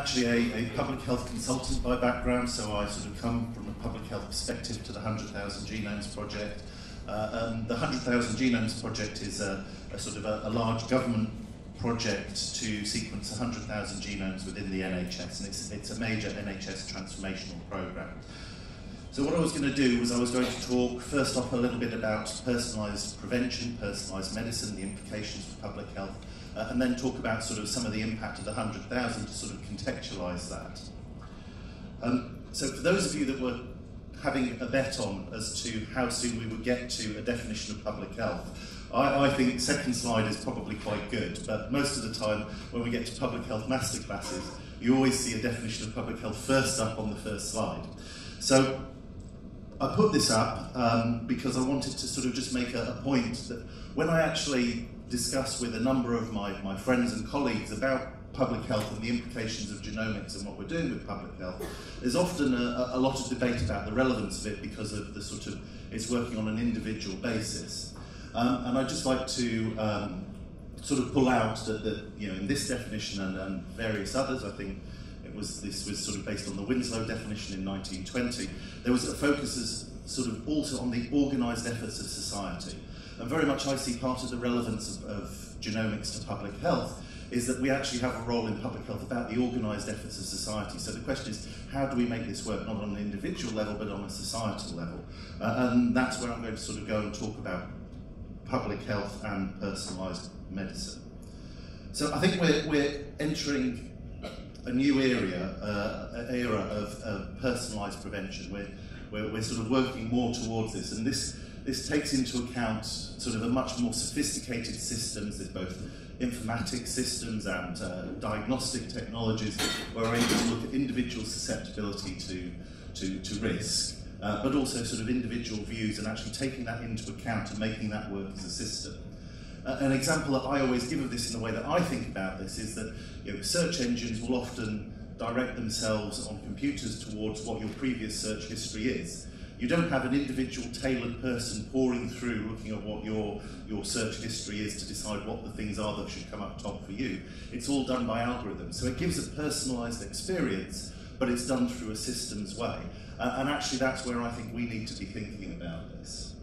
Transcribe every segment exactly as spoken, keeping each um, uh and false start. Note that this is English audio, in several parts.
actually a, a public health consultant by background, so I sort of come from a public health perspective to the one hundred thousand Genomes Project. Uh, and the one hundred thousand Genomes Project is a, a sort of a, a large government project to sequence one hundred thousand genomes within the N H S, and it's, it's a major N H S transformational program. So what I was going to do was I was going to talk first off a little bit about personalised prevention, personalised medicine, the implications for public health, uh, and then talk about sort of some of the impact of the one hundred thousand to sort of contextualise that. Um, so for those of you that were having a bet on as to how soon we would get to a definition of public health, I, I think second slide is probably quite good, but most of the time when we get to public health masterclasses, you always see a definition of public health first up on the first slide. So I put this up um, because I wanted to sort of just make a, a point that when I actually discuss with a number of my, my friends and colleagues about public health and the implications of genomics and what we're doing with public health, there's often a, a lot of debate about the relevance of it because of the sort of, it's working on an individual basis. Um, and I'd just like to um, sort of pull out that, that, you know, in this definition and, and various others, I think it was, this was sort of based on the Winslow definition in nineteen twenty, there was a focus as sort of also on the organised efforts of society. And very much I see part of the relevance of, of genomics to public health is that we actually have a role in public health about the organised efforts of society. So the question is, how do we make this work not on an individual level but on a societal level? Uh, and that's where I'm going to sort of go and talk about public health and personalised medicine. So I think we're, we're entering a new area, uh, an era of uh, personalised prevention. We're, we're, we're sort of working more towards this, and this, this takes into account sort of a much more sophisticated systems. There's both informatics systems and uh, diagnostic technologies where we're able to look at individual susceptibility to, to, to risk. Uh, but also sort of individual views and actually taking that into account and making that work as a system. Uh, an example that I always give of this in the way that I think about this is that, you know, search engines will often direct themselves on computers towards what your previous search history is. You don't have an individual tailored person pouring through looking at what your, your search history is to decide what the things are that should come up top for you. It's all done by algorithms. So it gives a personalised experience, but it's done through a systems way. Uh, and actually that's where I think we need to be thinking about this.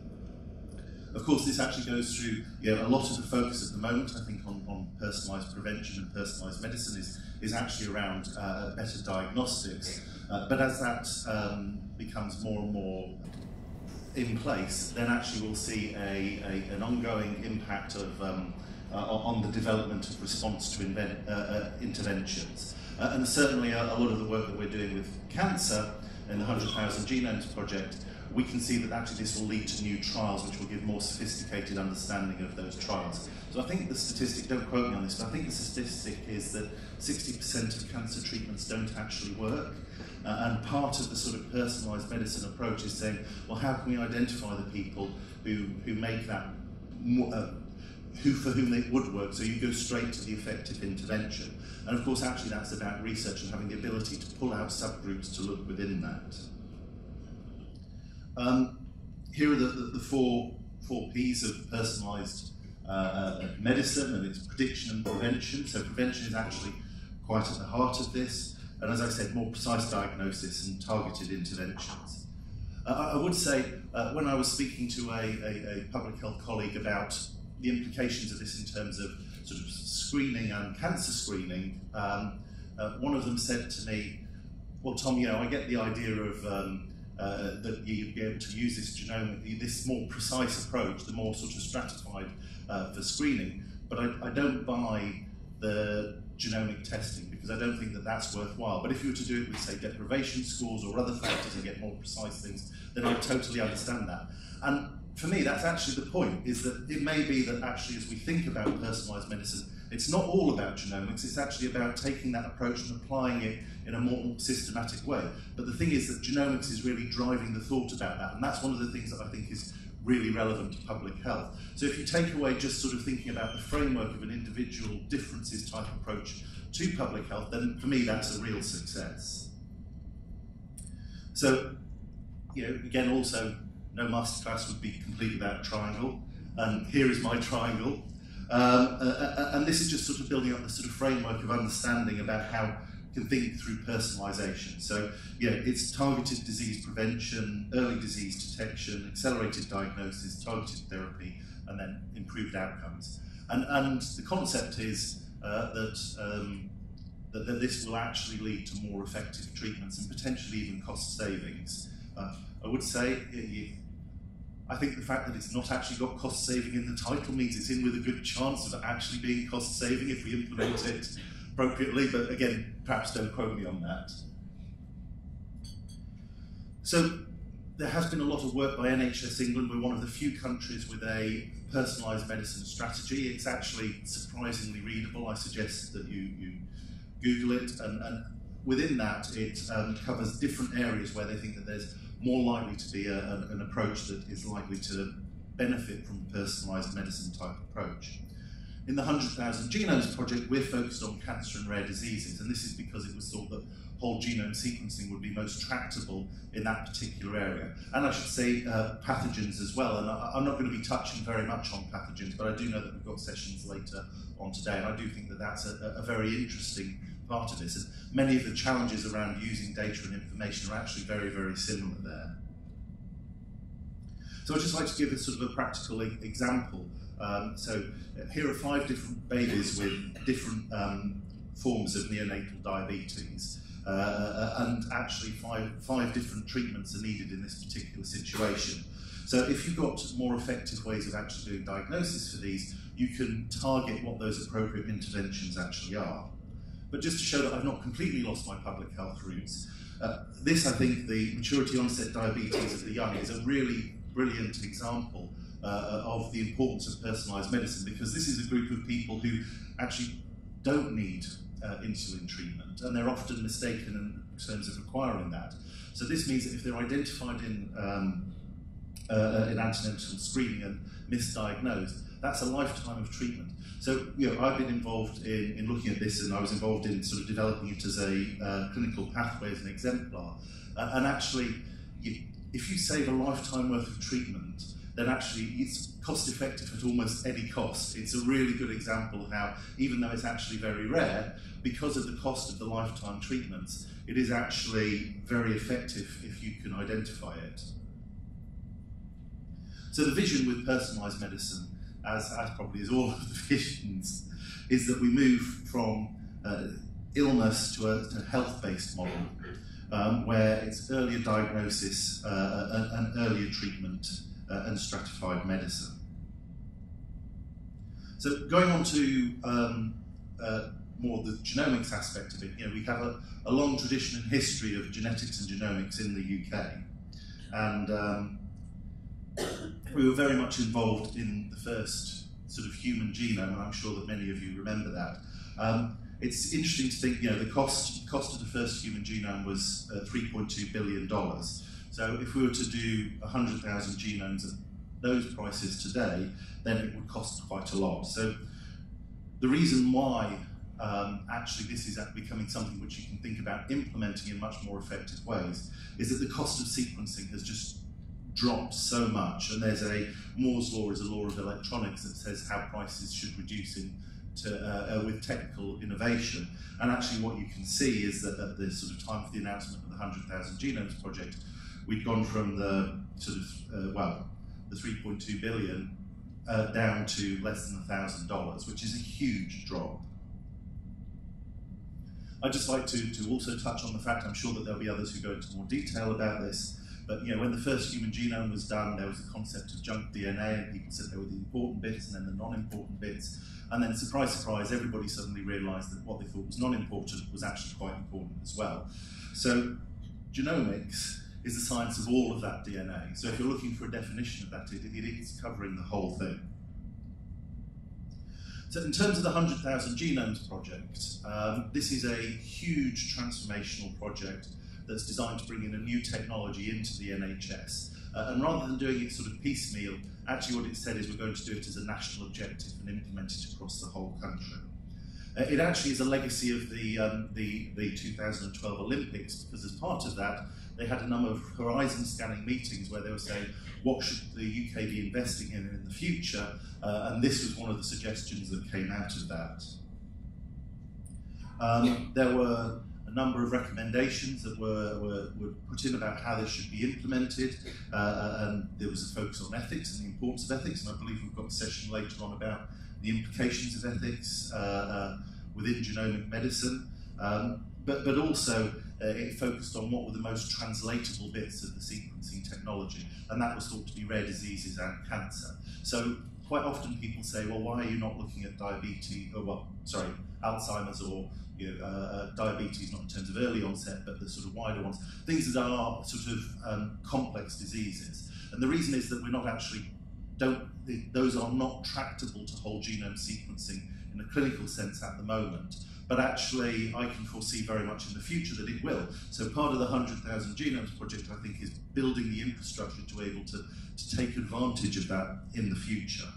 Of course, this actually goes through, you know, a lot of the focus at the moment, I think, on, on personalised prevention and personalised medicine is, is actually around uh, better diagnostics. Uh, but as that um, becomes more and more in place, then actually we'll see a, a, an ongoing impact of, um, uh, on the development of response to invent, uh, uh, interventions. Uh, and certainly a, a lot of the work that we're doing with cancer in the one hundred thousand Genomes Project, we can see that actually this will lead to new trials which will give more sophisticated understanding of those trials. So I think the statistic, don't quote me on this, but I think the statistic is that sixty percent of cancer treatments don't actually work. Uh, and part of the sort of personalised medicine approach is saying, well, how can we identify the people who, who make that, uh, who for whom they would work, so you go straight to the effective intervention. And of course, actually, that's about research and having the ability to pull out subgroups to look within that. Um, here are the, the, the four, four Ps of personalised uh, medicine, and it's prediction and prevention. So prevention is actually quite at the heart of this. And as I said, more precise diagnosis and targeted interventions. Uh, I would say, uh, when I was speaking to a, a, a public health colleague about the implications of this in terms of sort of screening and cancer screening, um, uh, one of them said to me, well, Tom, you know, I get the idea of um, uh, that you'd be able to use this genomic, this more precise approach, the more sort of stratified uh, for screening, but I, I don't buy the genomic testing because I don't think that that's worthwhile. But if you were to do it with, say, deprivation scores or other factors and get more precise things, then I totally understand that. And for me, that's actually the point, is that it may be that actually as we think about personalised medicine, it's not all about genomics, it's actually about taking that approach and applying it in a more systematic way. But the thing is that genomics is really driving the thought about that, and that's one of the things that I think is really relevant to public health. So if you take away just sort of thinking about the framework of an individual differences type approach to public health, then for me that's a real success. So, you know, again, also, no masterclass would be complete without triangle, and um, here is my triangle. Um, uh, uh, and this is just sort of building up the sort of framework of understanding about how can think through personalization. So yeah, it's targeted disease prevention, early disease detection, accelerated diagnosis, targeted therapy, and then improved outcomes. And, and the concept is uh, that, um, that, that this will actually lead to more effective treatments and potentially even cost savings. Uh, I would say, you, I think the fact that it's not actually got cost saving in the title means it's in with a good chance of actually being cost saving if we implement it appropriately, but again, perhaps don't quote me on that. So there has been a lot of work by N H S England. We're one of the few countries with a personalised medicine strategy. It's actually surprisingly readable. I suggest that you, you Google it, and, and within that it um, covers different areas where they think that there's more likely to be a, an, an approach that is likely to benefit from a personalised medicine type approach. In the one hundred thousand Genomes Project, we're focused on cancer and rare diseases, and this is because it was thought that whole genome sequencing would be most tractable in that particular area. And I should say uh, pathogens as well, and I, I'm not going to be touching very much on pathogens, but I do know that we've got sessions later on today, and I do think that that's a, a very interesting part of this. And many of the challenges around using data and information are actually very, very similar there. So I'd just like to give a sort of a practical example. Um, so here are five different babies with different um, forms of neonatal diabetes, uh, and actually five, five different treatments are needed in this particular situation. So if you've got more effective ways of actually doing diagnosis for these, you can target what those appropriate interventions actually are. But just to show that I've not completely lost my public health roots, uh, this, I think, the maturity onset diabetes of the young is a really brilliant example Uh, of the importance of personalised medicine, because this is a group of people who actually don't need uh, insulin treatment, and they're often mistaken in terms of requiring that. So this means that if they're identified in, um, uh, in antenatal screening and misdiagnosed, that's a lifetime of treatment. So you know, I've been involved in, in looking at this, and I was involved in sort of developing it as a uh, clinical pathway as an exemplar. Uh, and actually, you, if you save a lifetime worth of treatment, then actually it's cost effective at almost any cost. It's a really good example of how, even though it's actually very rare, because of the cost of the lifetime treatments, it is actually very effective if you can identify it. So the vision with personalised medicine, as, as probably is all of the visions, is that we move from uh, illness to a, to a health-based model, um, where it's earlier diagnosis uh, and, and earlier treatment, Uh, and stratified medicine. So going on to um, uh, more the genomics aspect of it, you know, we have a, a long tradition and history of genetics and genomics in the U K, and um, we were very much involved in the first sort of human genome, and I'm sure that many of you remember that. Um, it's interesting to think, you know, the cost, cost of the first human genome was uh, three point two billion dollars. So if we were to do one hundred thousand genomes at those prices today, then it would cost quite a lot. So the reason why um, actually this is becoming something which you can think about implementing in much more effective ways is that the cost of sequencing has just dropped so much. And there's a Moore's law is a law of electronics that says how prices should reduce in to, uh, uh, with technical innovation. And actually what you can see is that at the sort of time for the announcement of the one hundred thousand Genomes Project, we'd gone from the sort of, uh, well, the three point two billion uh, down to less than one thousand dollars, which is a huge drop. I'd just like to, to also touch on the fact, I'm sure that there'll be others who go into more detail about this, but you know, when the first human genome was done, there was a concept of junk D N A, and people said there were the important bits and then the non-important bits. And then, surprise, surprise, everybody suddenly realized that what they thought was non-important was actually quite important as well. So genomics is the science of all of that D N A. So if you're looking for a definition of that, it, it is covering the whole thing. So in terms of the one hundred thousand Genomes Project, um, this is a huge transformational project that's designed to bring in a new technology into the N H S. Uh, and rather than doing it sort of piecemeal, actually what it said is we're going to do it as a national objective and implement it across the whole country. Uh, it actually is a legacy of the, um, the, the two thousand twelve Olympics, because as part of that, they had a number of horizon scanning meetings where they were saying, what should the U K be investing in in the future? Uh, and this was one of the suggestions that came out of that. Um, there were number of recommendations that were, were, were put in about how this should be implemented, uh, and there was a focus on ethics and the importance of ethics, and I believe we've got a session later on about the implications of ethics uh, uh, within genomic medicine, um, but, but also uh, it focused on what were the most translatable bits of the sequencing technology, and that was thought to be rare diseases and cancer. So quite often people say, well, why are you not looking at diabetes, or well, sorry, Alzheimer's, or you know, uh, diabetes, not in terms of early onset, but the sort of wider ones, things that are sort of um, complex diseases. And the reason is that we're not actually, don't, those are not tractable to whole genome sequencing in a clinical sense at the moment. But actually, I can foresee very much in the future that it will. So part of the one hundred thousand Genomes Project, I think, is building the infrastructure to be able to, to take advantage of that in the future.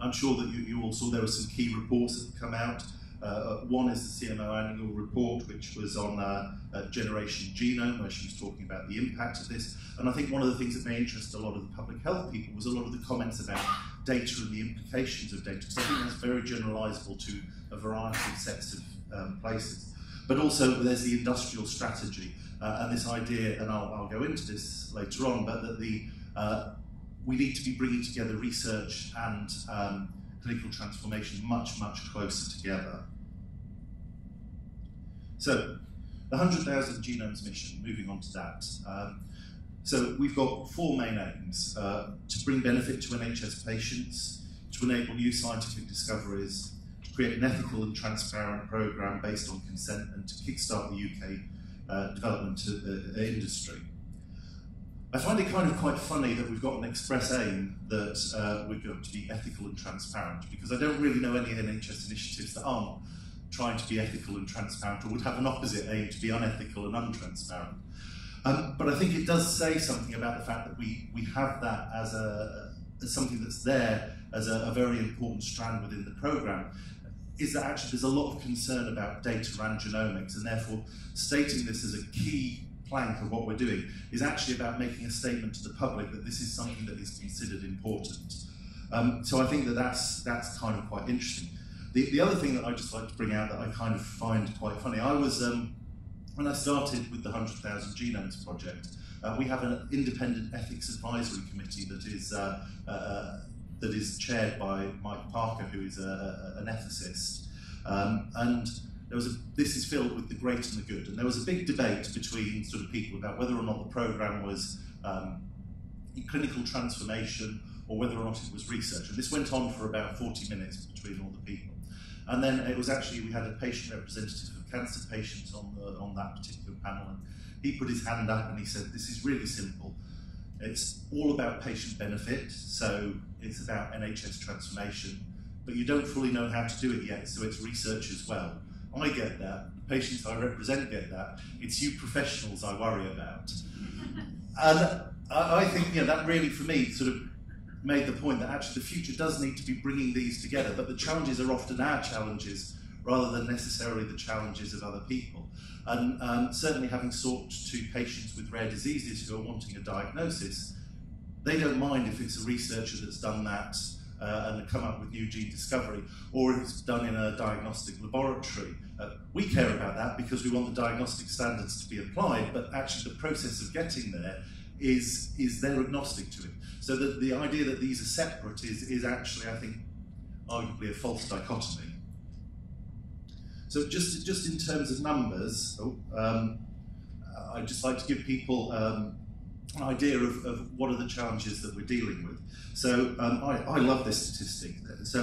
I'm sure that you, you all saw there were some key reports that have come out. Uh, one is the C M O Annual Report, which was on uh, uh, Generation Genome, where she was talking about the impact of this. And I think one of the things that may interest a lot of the public health people was a lot of the comments about data and the implications of data, because I think that's very generalizable to a variety of sets of um, places. But also there's the industrial strategy, uh, and this idea, and I'll, I'll go into this later on, but that the uh, we need to be bringing together research and um, clinical transformation much, much closer together. So, the one hundred thousand Genomes Mission, moving on to that. Um, so, we've got four main aims. Uh, to bring benefit to N H S patients, to enable new scientific discoveries, to create an ethical and transparent programme based on consent, and to kickstart the U K uh, development uh, industry. I find it kind of quite funny that we've got an express aim that uh, we're going to be ethical and transparent, because I don't really know any N H S initiatives that aren't trying to be ethical and transparent, or would have an opposite aim to be unethical and untransparent. Um, but I think it does say something about the fact that we, we have that as, a, as something that's there as a, a very important strand within the programme, is that actually there's a lot of concern about data and genomics, and therefore stating this as a key plank of what we're doing is actually about making a statement to the public that this is something that is considered important. Um, so I think that that's, that's kind of quite interesting. The, the other thing that I just like to bring out that I kind of find quite funny, I was, um, when I started with the one hundred thousand Genomes Project, uh, we have an independent ethics advisory committee that is, uh, uh, that is chaired by Mike Parker, who is a, a, an ethicist. Um, and There was a, this is filled with the great and the good, and there was a big debate between sort of people about whether or not the programme was um, clinical transformation or whether or not it was research. And this went on for about forty minutes between all the people. And then it was actually, we had a patient representative of cancer patients on, the, on that particular panel, and he put his hand up and he said, this is really simple. It's all about patient benefit, so it's about N H S transformation, but you don't fully know how to do it yet, so it's research as well. I get that, the patients I represent get that, it's you professionals I worry about. And I think, you know, that really for me sort of made the point that actually the future does need to be bringing these together, but the challenges are often our challenges rather than necessarily the challenges of other people. And um, certainly having sought to patients with rare diseases who are wanting a diagnosis, they don't mind if it's a researcher that's done that Uh, and come up with new gene discovery, or if it's done in a diagnostic laboratory. Uh, we care about that because we want the diagnostic standards to be applied, but actually the process of getting there is, is they're agnostic to it. So the, the idea that these are separate is, is actually, I think, arguably a false dichotomy. So just, just in terms of numbers, oh, um, I'd just like to give people um, an idea of, of what are the challenges that we're dealing with. So um, I, I love this statistic. So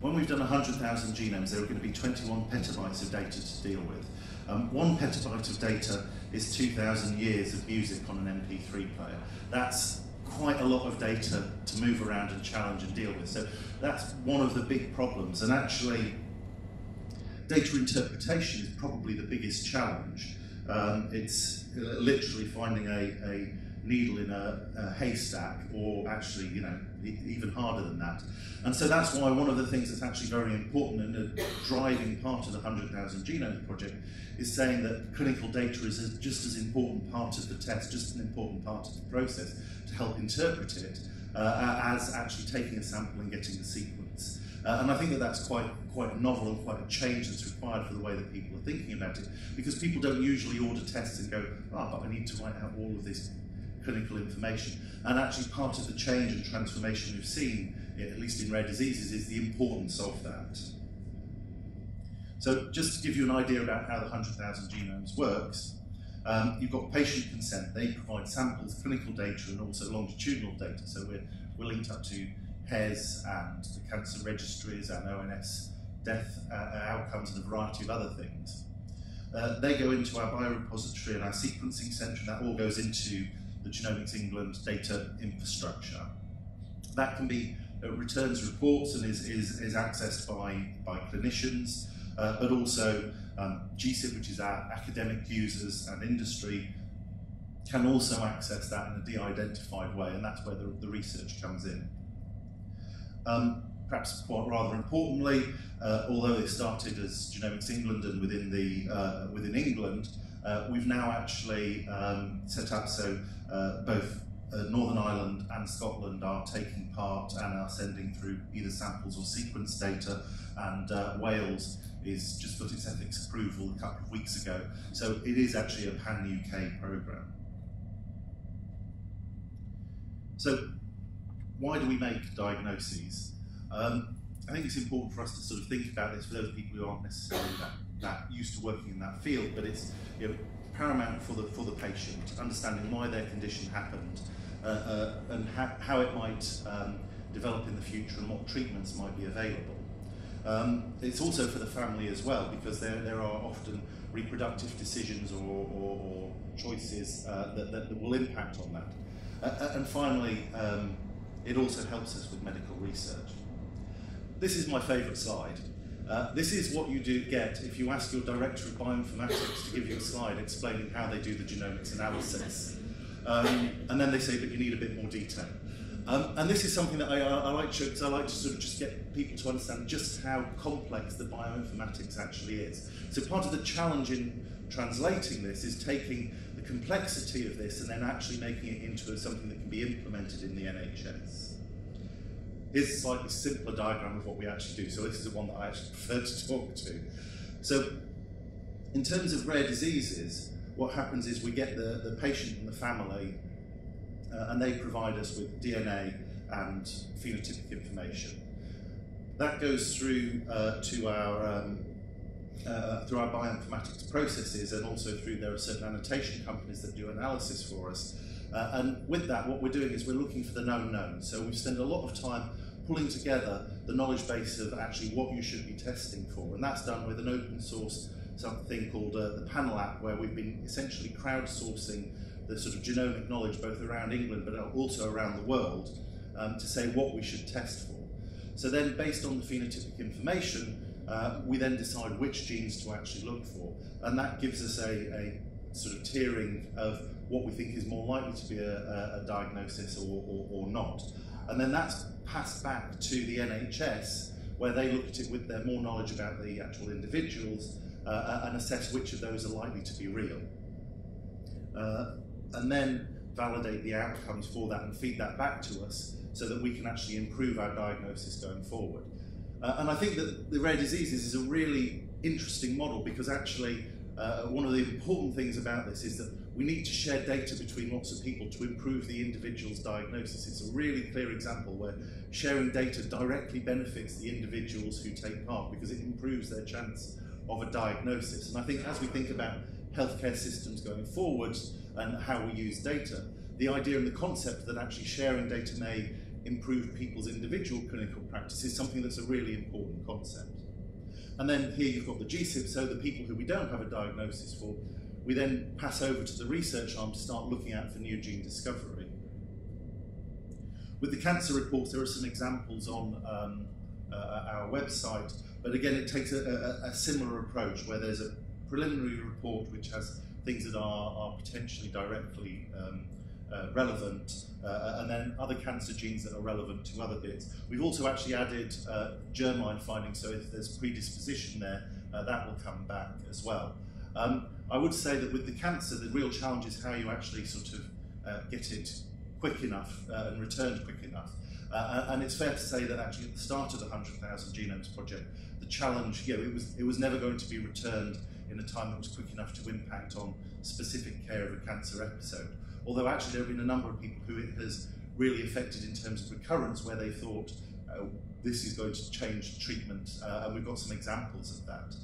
when we've done one hundred thousand genomes, there are going to be twenty-one petabytes of data to deal with. Um, one petabyte of data is two thousand years of music on an M P three player. That's quite a lot of data to move around and challenge and deal with. So that's one of the big problems. And actually, data interpretation is probably the biggest challenge. Um, it's literally finding a, a needle in a, a haystack, or actually, you know, e even harder than that. And so that's why one of the things that's actually very important and a driving part of the one hundred thousand Genomes Project is saying that clinical data is a, just as important part of the test, just an important part of the process to help interpret it, uh, as actually taking a sample and getting the sequence. Uh, and I think that that's quite, quite novel and quite a change that's required for the way that people are thinking about it, because people don't usually order tests and go, ah, oh, but I need to write out all of this clinical information. And actually part of the change and transformation we've seen, at least in rare diseases, is the importance of that. So just to give you an idea about how the one hundred thousand Genomes works, um, you've got patient consent. They provide samples, clinical data, and also longitudinal data. So we're, we're linked up to H E S and the cancer registries and O N S death uh, outcomes and a variety of other things. Uh, they go into our biorepository and our sequencing centre, and that all goes into the Genomics England data infrastructure. That can be uh, returns reports and is, is, is accessed by, by clinicians, uh, but also um, GCIP, which is our academic users and industry, can also access that in a de-identified way, and that's where the, the research comes in. Um, perhaps quite rather importantly, uh, although it started as Genomics England and within, the, uh, within England, uh, we've now actually um, set up so uh, both uh, Northern Ireland and Scotland are taking part and are sending through either samples or sequence data, and uh, Wales is just got its ethics approval a couple of weeks ago. So it is actually a pan U K programme. So, why do we make diagnoses? Um, I think it's important for us to sort of think about this for those people who aren't necessarily that, that used to working in that field, but it's you know, paramount for the, for the patient, understanding why their condition happened uh, uh, and ha how it might um, develop in the future and what treatments might be available. Um, it's also for the family as well, because there, there are often reproductive decisions or, or, or choices uh, that, that will impact on that. Uh, and finally, um, it also helps us with medical research. This is my favourite slide. Uh, this is what you do get if you ask your director of bioinformatics to give you a slide explaining how they do the genomics analysis. Um, and then they say, but you need a bit more detail. Um, and this is something that I, I like to show, because I like to sort of just get people to understand just how complex the bioinformatics actually is. So part of the challenge in translating this is taking the complexity of this and then actually making it into something that can be implemented in the N H S. Here's a slightly simpler diagram of what we actually do, so this is the one that I actually prefer to talk to. So in terms of rare diseases, what happens is we get the, the patient and the family, uh, and they provide us with D N A and phenotypic information. That goes through uh, to our um, Uh, through our bioinformatics processes, and also through there are certain annotation companies that do analysis for us. Uh, and with that, what we're doing is we're looking for the known known. So we've spent a lot of time pulling together the knowledge base of actually what you should be testing for. And that's done with an open source, something called uh, the Panel App, where we've been essentially crowdsourcing the sort of genomic knowledge both around England but also around the world um, to say what we should test for. So then, based on the phenotypic information, Uh, we then decide which genes to actually look for, and that gives us a, a sort of tiering of what we think is more likely to be a, a, a diagnosis or, or, or not. And then that's passed back to the N H S, where they look at it with their more knowledge about the actual individuals uh, and assess which of those are likely to be real. Uh, and then validate the outcomes for that and feed that back to us so that we can actually improve our diagnosis going forward. Uh, and I think that the rare diseases is a really interesting model, because actually uh, one of the important things about this is that we need to share data between lots of people to improve the individual's diagnosis. It's a really clear example where sharing data directly benefits the individuals who take part, because it improves their chance of a diagnosis. And I think as we think about healthcare systems going forward and how we use data, the idea and the concept that actually sharing data may improve people's individual clinical practice is something that's a really important concept. And then here you've got the GCIP, so the people who we don't have a diagnosis for, we then pass over to the research arm to start looking out for new gene discovery. With the cancer reports, there are some examples on um, uh, our website, but again it takes a, a, a similar approach, where there's a preliminary report which has things that are, are potentially directly um, Uh, relevant, uh, and then other cancer genes that are relevant to other bits. We've also actually added uh, germline findings, so if there's predisposition there, uh, that will come back as well. Um, I would say that with the cancer, the real challenge is how you actually sort of uh, get it quick enough uh, and returned quick enough. Uh, and it's fair to say that actually at the start of the one hundred thousand Genomes Project, the challenge, you know, it was, it was never going to be returned in a time that was quick enough to impact on specific care of a cancer episode. Although actually there have been a number of people who it has really affected in terms of recurrence, where they thought uh, this is going to change treatment, uh, and we've got some examples of that.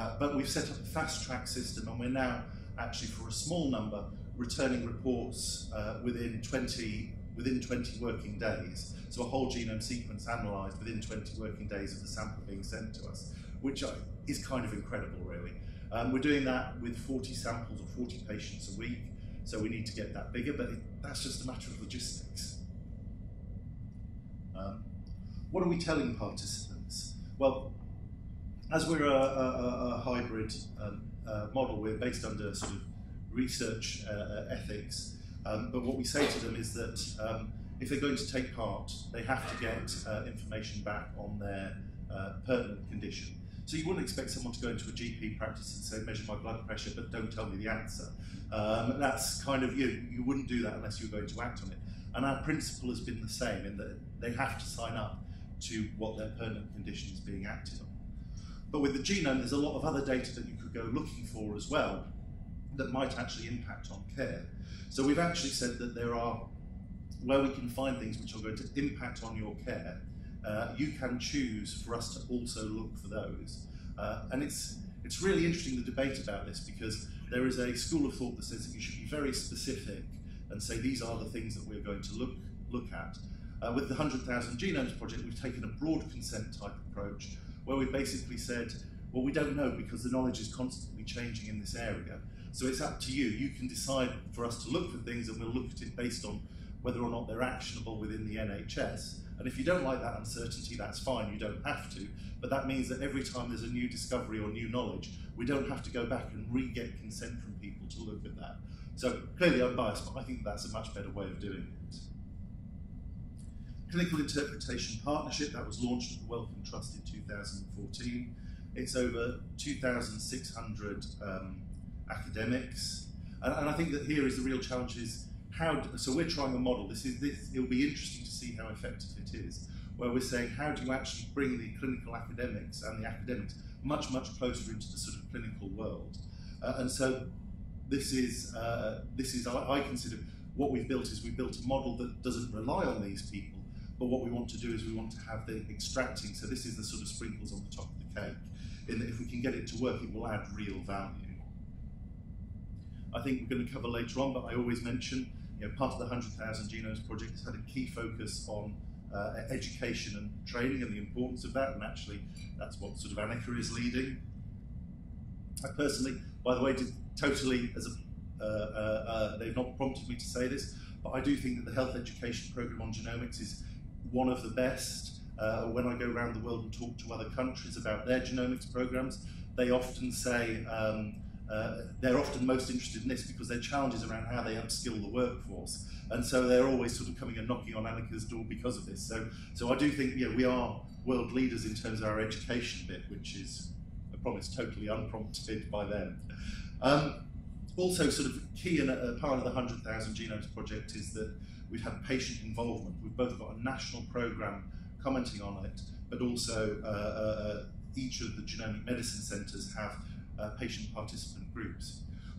Uh, but we've set up a fast track system, and we're now actually, for a small number, returning reports uh, within twenty within twenty working days. So a whole genome sequence analysed within twenty working days of the sample being sent to us, which is kind of incredible, really. Um, we're doing that with forty samples or forty patients a week, so we need to get that bigger, but it, that's just a matter of logistics. Um, what are we telling participants? Well, as we're a, a, a hybrid um, uh, model, we're based under sort of research uh, ethics, um, but what we say to them is that um, if they're going to take part, they have to get uh, information back on their uh, pertinent condition. So you wouldn't expect someone to go into a G P practice and say, measure my blood pressure, but don't tell me the answer. Um, that's kind of, you, you wouldn't do that unless you were going to act on it. And our principle has been the same, in that they have to sign up to what their pertinent condition is being acted on. But with the genome, there's a lot of other data that you could go looking for as well that might actually impact on care. So we've actually said that there are, where we can find things which are going to impact on your care, Uh, you can choose for us to also look for those. Uh, and it's, it's really interesting, the debate about this, because there is a school of thought that says that you should be very specific and say these are the things that we're going to look, look at. Uh, with the one hundred thousand Genomes Project, we've taken a broad consent type approach, where we've basically said, well, we don't know because the knowledge is constantly changing in this area. So it's up to you. You can decide for us to look for things, and we'll look at it based on whether or not they're actionable within the N H S. And if you don't like that uncertainty, that's fine, you don't have to. But that means that every time there's a new discovery or new knowledge, we don't have to go back and re-get consent from people to look at that. So clearly I'm biased, but I think that's a much better way of doing it. Clinical Interpretation Partnership, that was launched at the Wellcome Trust in two thousand fourteen. It's over two thousand six hundred um, academics. And, and I think that here is the real challenge is how, do, so we're trying a model. This is this. It'll be interesting to see how effective it is, where we're saying, how do you actually bring the clinical academics and the academics much, much closer into the sort of clinical world? Uh, and so this is, uh, this is I, I consider, what we've built is we've built a model that doesn't rely on these people, but what we want to do is we want to have the extracting, so this is the sort of sprinkles on the top of the cake, in that if we can get it to work, it will add real value. I think we're going to cover later on, but I always mention, you know, part of the one hundred thousand Genomes Project has had a key focus on uh, education and training and the importance of that, and actually that's what sort of Annika is leading. I personally, by the way, did totally, as a, uh, uh, uh, they've not prompted me to say this, but I do think that the health education program on genomics is one of the best. Uh, when I go around the world and talk to other countries about their genomics programs, they often say, um, Uh, they're often most interested in this because their challenges around how they upskill the workforce, and so they're always sort of coming and knocking on Annika's door because of this. So, so I do think, yeah, we are world leaders in terms of our education bit, which is, I promise, totally unprompted by them. Um, also, sort of key and a part of the one hundred thousand Genomes Project is that we've had patient involvement. We've both got a national program commenting on it, but also uh, uh, each of the genomic medicine centres have Uh, patient participant groups.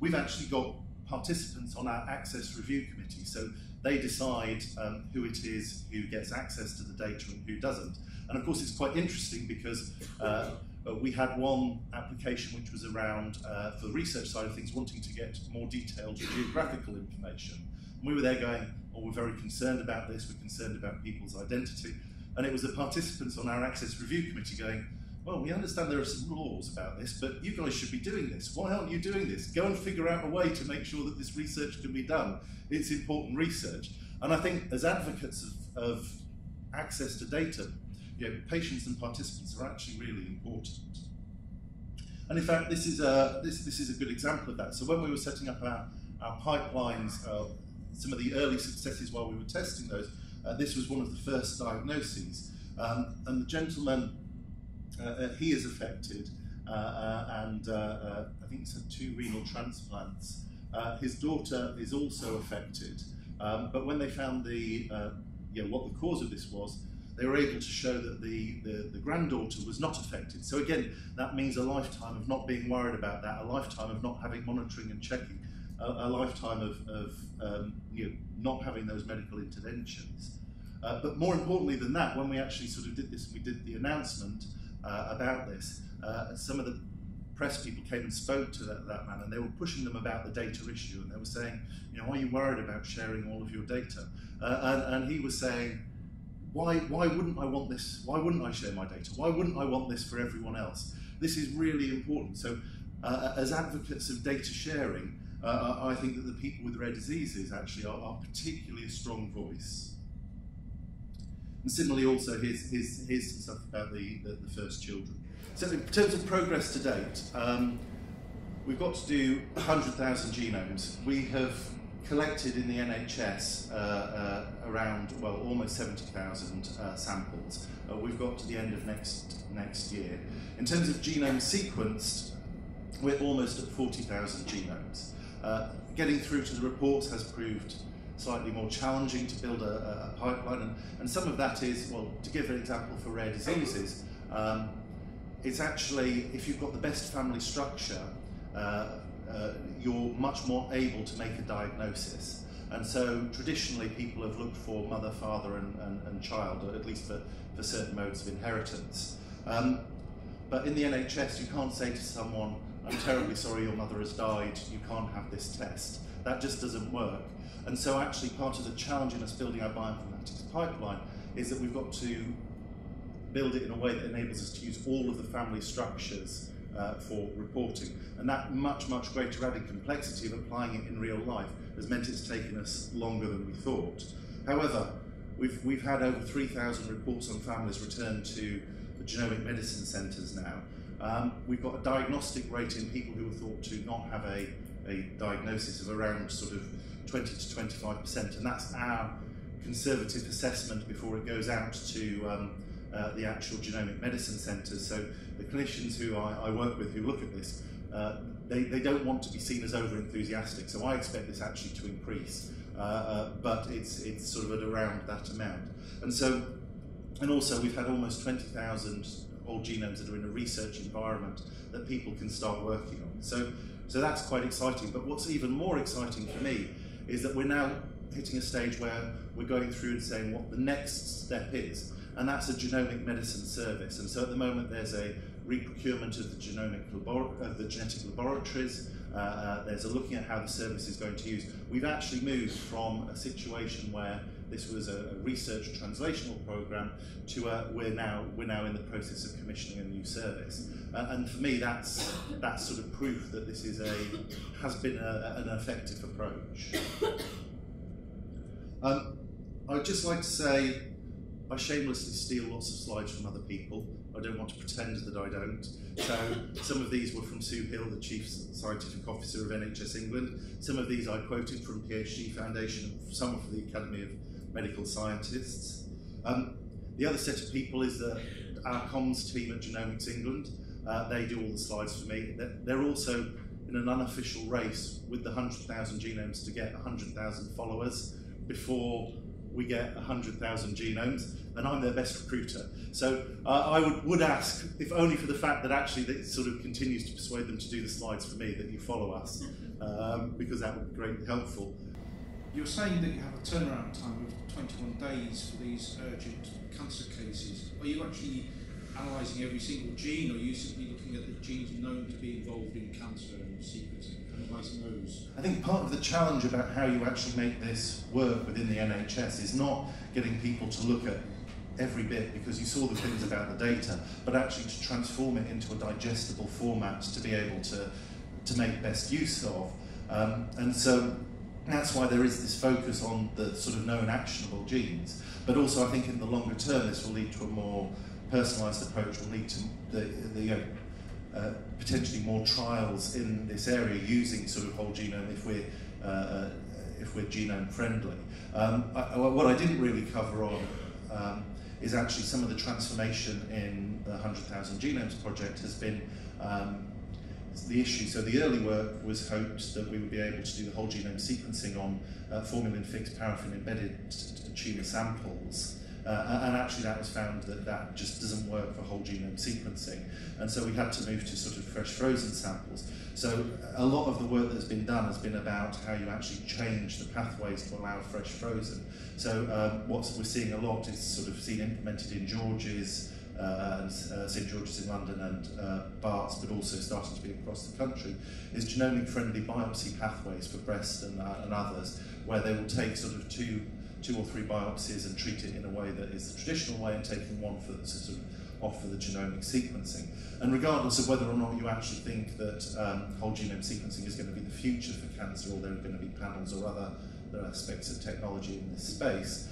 We've actually got participants on our access review committee, so they decide um, who it is who gets access to the data and who doesn't. And of course it's quite interesting because uh, we had one application which was around, uh, for the research side of things, wanting to get more detailed geographical information. And we were there going, oh, we're very concerned about this, we're concerned about people's identity. And it was the participants on our access review committee going, well, we understand there are some laws about this, but you guys should be doing this. Why aren't you doing this? Go and figure out a way to make sure that this research can be done. It's important research. And I think as advocates of, of access to data, you know, patients and participants are actually really important. And in fact, this is a, this, this is a good example of that. So when we were setting up our, our pipelines, uh, some of the early successes while we were testing those, uh, this was one of the first diagnoses. Um, and the gentleman, Uh, he is affected, uh, uh, and uh, uh, I think he's had two renal transplants. Uh, his daughter is also affected, um, but when they found the uh, you know, what the cause of this was, they were able to show that the, the, the granddaughter was not affected. So again, that means a lifetime of not being worried about that, a lifetime of not having monitoring and checking, a, a lifetime of, of um, you know, not having those medical interventions. Uh, but more importantly than that, when we actually sort of did this, we did the announcement uh, about this, uh, some of the press people came and spoke to that, that man, and they were pushing them about the data issue, and they were saying, you know, are you worried about sharing all of your data? Uh, and, and he was saying, Why, why wouldn't I want this? Why wouldn't I share my data? Why wouldn't I want this for everyone else? This is really important. So uh, as advocates of data sharing, uh, I think that the people with rare diseases actually are, are particularly a strong voice. And similarly also, here's, here's, here's some stuff about the, the, the first children. So in terms of progress to date, um, we've got to do one hundred thousand genomes. We have collected in the N H S uh, uh, around, well, almost seventy thousand uh, samples. Uh, we've got to the end of next next year. In terms of genome sequenced, we're almost at forty thousand genomes. Uh, getting through to the reports has proved slightly more challenging to build a, a pipeline, and, and some of that is, well, to give an example for rare diseases, um, it's actually, if you've got the best family structure, uh, Uh, you're much more able to make a diagnosis. And so traditionally people have looked for mother, father and, and, and child, or at least for, for certain modes of inheritance. Um, but in the N H S you can't say to someone, I'm terribly sorry your mother has died, you can't have this test. That just doesn't work. And so actually part of the challenge in us building our bioinformatics pipeline is that we've got to build it in a way that enables us to use all of the family structures Uh, for reporting, and that much, much greater added complexity of applying it in real life has meant it's taken us longer than we thought. However, we've, we've had over three thousand reports on families returned to the genomic medicine centres now. Um, we've got a diagnostic rate in people who were thought to not have a, a diagnosis of around sort of twenty to twenty-five percent, and that's our conservative assessment before it goes out to um, Uh, the actual genomic medicine centres. So the clinicians who I, I work with who look at this, uh, they, they don't want to be seen as over-enthusiastic, so I expect this actually to increase, uh, uh, but it's, it's sort of at around that amount. And so, and also we've had almost twenty thousand whole genomes that are in a research environment that people can start working on. So, so that's quite exciting, but what's even more exciting for me is that we're now hitting a stage where we're going through and saying what the next step is. And that's a genomic medicine service. And so at the moment there's a re-procurement of the genomic of the genetic laboratories. Uh, uh, there's a looking at how the service is going to use. We've actually moved from a situation where this was a, a research translational program to uh, we're now we're now in the process of commissioning a new service. Uh, and for me, that's that's sort of proof that this is a has been a, an effective approach. Um, I'd just like to say, I shamelessly steal lots of slides from other people. I don't want to pretend that I don't. So some of these were from Sue Hill, the Chief Scientific Officer of N H S England. Some of these I quoted from P H G Foundation, some from the Academy of Medical Scientists. Um, the other set of people is the, our comms team at Genomics England. Uh, they do all the slides for me. They're, they're also in an unofficial race with the one hundred thousand genomes to get one hundred thousand followers before we get one hundred thousand genomes, and I'm their best recruiter. So uh, I would, would ask, if only for the fact that actually that it sort of continues to persuade them to do the slides for me, that you follow us, um, because that would be greatly helpful. You're saying that you have a turnaround time of twenty-one days for these urgent cancer cases. Are you actually analysing every single gene, or are you simply looking at the genes known to be involved in cancer and sequencing? I think part of the challenge about how you actually make this work within the N H S is not getting people to look at every bit, because you saw the things about the data, but actually to transform it into a digestible format to be able to, to make best use of. Um, and so that's why there is this focus on the sort of known actionable genes. But also I think in the longer term this will lead to a more personalised approach, will lead to the, the you know, Uh, potentially more trials in this area using sort of whole genome if we're, uh, if we're genome friendly. Um, I, what I didn't really cover on um, is actually some of the transformation in the one hundred thousand Genomes Project has been um, the issue. So the early work was hoped that we would be able to do the whole genome sequencing on uh, formalin-fixed paraffin embedded tumour samples. Uh, and actually that was found that that just doesn't work for whole genome sequencing. And so we had to move to sort of fresh frozen samples. So a lot of the work that's been done has been about how you actually change the pathways to allow fresh frozen. So um, what we're seeing a lot is sort of seen implemented in George's, uh, and uh, St George's in London and uh, Bart's, but also starting to be across the country, is genomic-friendly biopsy pathways for breast and, uh, and others, where they will take sort of two two or three biopsies and treat it in a way that is the traditional way and taking one for the, sort of, off for the genomic sequencing. And regardless of whether or not you actually think that um, whole genome sequencing is going to be the future for cancer, or there are going to be panels or other, other aspects of technology in this space,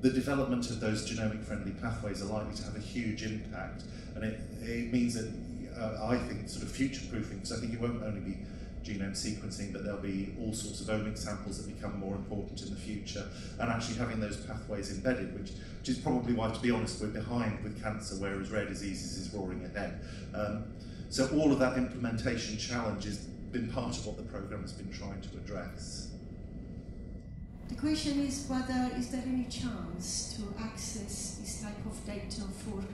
the development of those genomic-friendly pathways are likely to have a huge impact. And it, it means that, uh, I think, sort of future-proofing, because I think it won't only be genome sequencing, but there'll be all sorts of omic samples that become more important in the future, and actually having those pathways embedded, which, which is probably why, to be honest, we're behind with cancer, whereas rare diseases is roaring ahead. Um, so all of that implementation challenge has been part of what the programme has been trying to address. The question is whether is there any chance to access this type of data for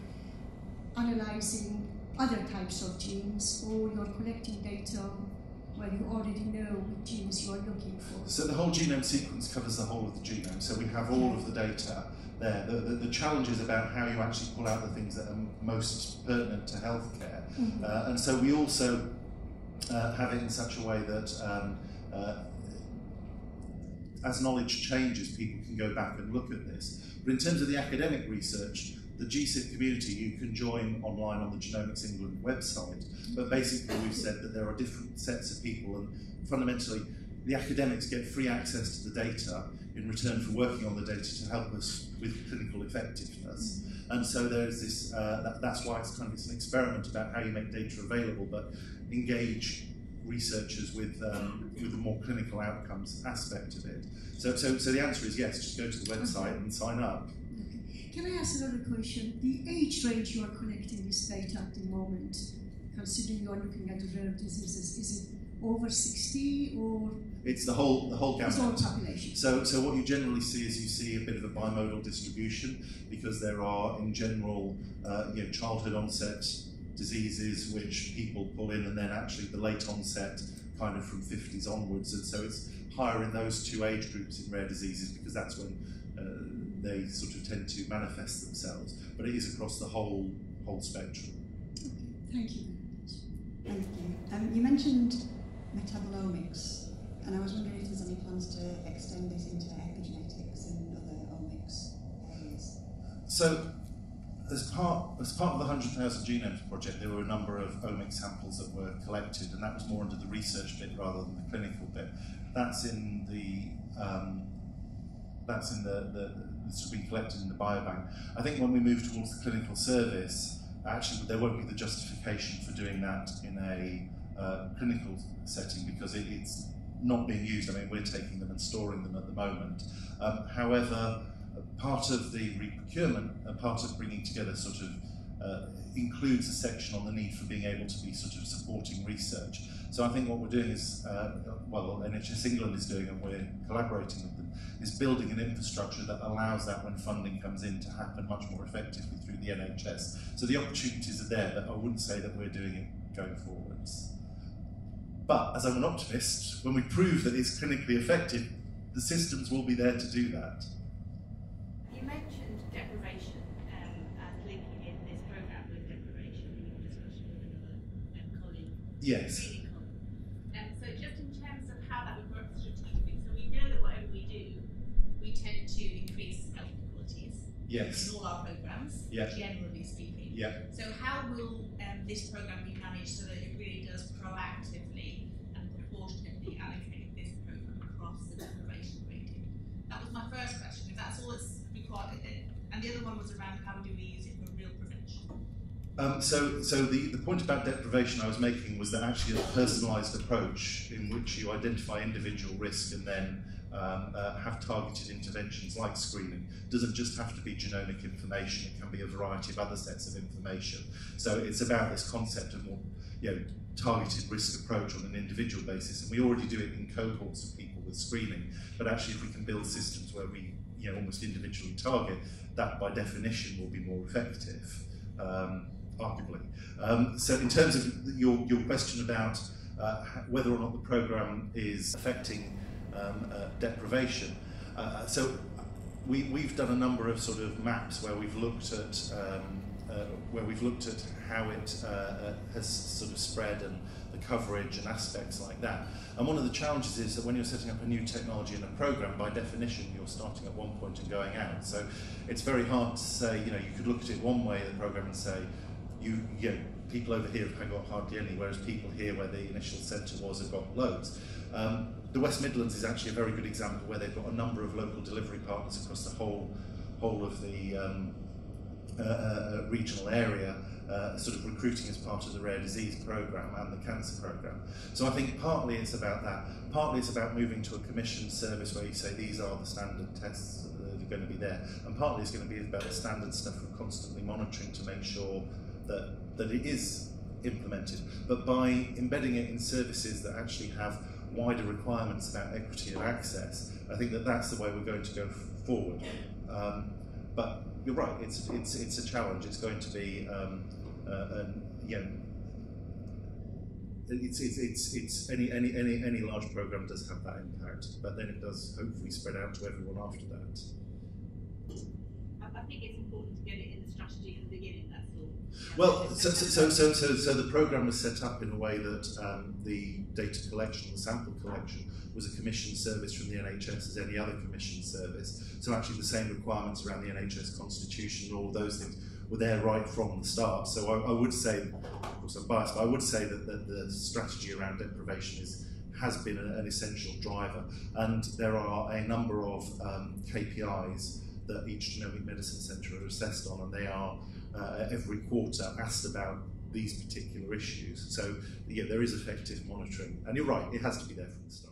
analysing other types of genes, or you're collecting data where you already know which genes you are looking for. So the whole genome sequence covers the whole of the genome, so we have all of the data there. The, the, the challenge is about how you actually pull out the things that are most pertinent to healthcare. Mm-hmm. uh, and so we also uh, have it in such a way that um, uh, as knowledge changes, people can go back and look at this. But in terms of the academic research, the GCIP community, you can join online on the Genomics England website, but basically we've said that there are different sets of people, and fundamentally the academics get free access to the data in return for working on the data to help us with clinical effectiveness. And so there's this, uh, that, that's why it's kind of it's an experiment about how you make data available, but engage researchers with, um, with the more clinical outcomes aspect of it. So, so, so the answer is yes, just go to the website and sign up. Can I ask another question? The age range you are collecting this data at the moment, considering you are looking at the rare diseases, is it over sixty or? It's the whole the whole gamut. The whole population. So, so what you generally see is you see a bit of a bimodal distribution, because there are in general, uh, you know, childhood onset diseases which people pull in, and then actually the late onset, kind of from fifties onwards, and so it's higher in those two age groups in rare diseases because that's when. Uh, they sort of tend to manifest themselves, but it is across the whole whole spectrum. Okay, thank you very much. Thank you. Um, you mentioned metabolomics, and I was wondering if there's any plans to extend this into epigenetics and other omics areas. So, as part, as part of the one hundred thousand Genomes Project, there were a number of omic samples that were collected, and that was more under the research bit rather than the clinical bit. That's in the, um, that's in the, the that's been collected in the biobank. I think when we move towards the clinical service, actually there won't be the justification for doing that in a uh, clinical setting, because it, it's not being used. I mean, we're taking them and storing them at the moment. Um, however, part of the re-procurement, uh, part of bringing together sort of, uh, includes a section on the need for being able to be sort of supporting research. So I think what we're doing is, uh, well, N H S England is doing, and we're collaborating with them, is building an infrastructure that allows that when funding comes in to happen much more effectively through the N H S. So the opportunities are there, but I wouldn't say that we're doing it going forwards. But as I'm an optimist, when we prove that it's clinically effective, the systems will be there to do that. You mentioned deprivation. Yes. Um, so just in terms of how that would work strategically, so we know that whatever we do, we tend to increase health inequalities. Yes. In all our programmes, yeah. Generally speaking. Yeah. So how will um, this programme be managed so that it really does proactively and proportionately allocate this programme across the deprivation rating? That was my first question, if that's all it's required. And the other one was around how do we use it for real prevention? Um, so, so the, the point about deprivation I was making was that actually a personalised approach in which you identify individual risk and then um, uh, have targeted interventions like screening doesn't just have to be genomic information, it can be a variety of other sets of information. So it's about this concept of more, you know, targeted risk approach on an individual basis, and we already do it in cohorts of people with screening, but actually if we can build systems where we you know, almost individually target, that by definition will be more effective, um, arguably. Um, so in terms of your, your question about uh, whether or not the programme is affecting um, uh, deprivation, uh, so we, we've done a number of sort of maps where we've looked at um, Uh, where we've looked at how it uh, uh, has sort of spread and the coverage and aspects like that. And one of the challenges is that when you're setting up a new technology in a program, by definition, you're starting at one point and going out. So it's very hard to say, you know, you could look at it one way in the program and say, you, you know, people over here have got hardly any, whereas people here where the initial centre was have got loads. Um, the West Midlands is actually a very good example where they've got a number of local delivery partners across the whole, whole of the um, Uh, a regional area, uh, sort of recruiting as part of the rare disease programme and the cancer programme. So I think partly it's about that, partly it's about moving to a commissioned service where you say these are the standard tests that are going to be there, and partly it's going to be about the standard stuff of constantly monitoring to make sure that, that it is implemented. But by embedding it in services that actually have wider requirements about equity and access, I think that that's the way we're going to go forward. Um, but you're right, it's, it's, it's a challenge. It's going to be, um, uh, uh, you know, it's, it's, it's, it's any, any, any, any large program does have that impact, but then it does hopefully spread out to everyone after that. I think it's important to get it in the strategy in the beginning, that's all. Well, so, so, so, so, so the program was set up in a way that um, the data collection, the sample collection, was a commissioned service from the N H S as any other commissioned service. So actually the same requirements around the N H S constitution and all those things were there right from the start. So I, I would say, of course I'm biased, but I would say that the, the strategy around deprivation is, has been an, an essential driver. And there are a number of um, K P Is that each genomic medicine centre are assessed on, and they are uh, every quarter asked about these particular issues. So yeah, there is effective monitoring. And you're right, it has to be there from the start.